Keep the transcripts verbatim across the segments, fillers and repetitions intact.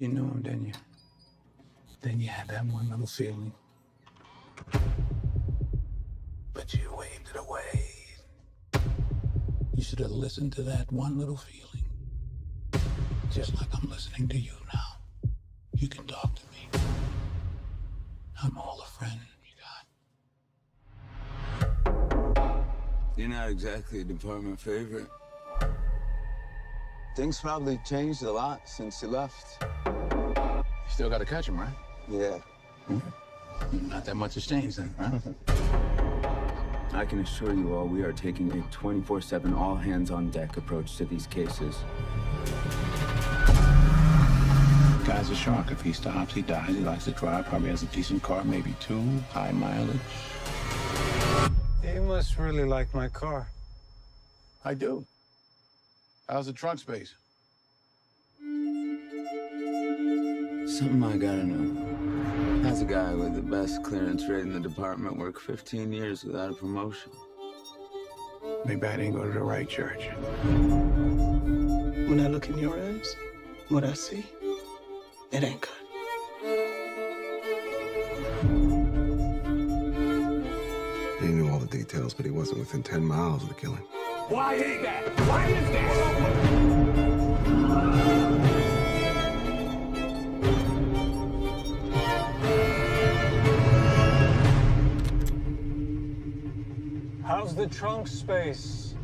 You knew him, didn't you? Then you had that one little feeling. But you waved it away. You should have listened to that one little feeling. Just like I'm listening to you now. You can talk to me. I'm all a friend you got. You're not exactly a department favorite. Things probably changed a lot since you left. You still got to catch him, right? Yeah. Mm-hmm. Not that much has changed then, huh? I can assure you all we are taking a twenty-four seven, all-hands-on-deck approach to these cases. Guy's a shark. If he stops, he dies. He likes to drive. Probably has a decent car, maybe two. High mileage. They must really like my car. I do. How's the trunk space? Something I gotta know. That's a guy with the best clearance rate in the department work fifteen years without a promotion. Maybe I didn't go to the right church. When I look in your eyes, what I see, it ain't good. He knew all the details, but he wasn't within ten miles of the killing. Why is that? Why is that? How's the trunk space?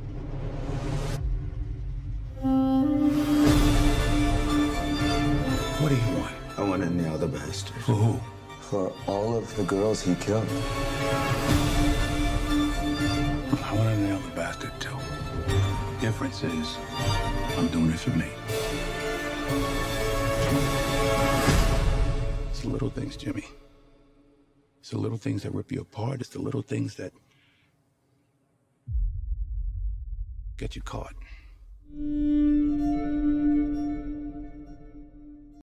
What do you want? I want to nail the bastard. For who? For all of the girls he killed. I want to nail the bastard, too. Difference is, I'm doing it for me. It's the little things, Jimmy. It's the little things that rip you apart. It's the little things that get you caught.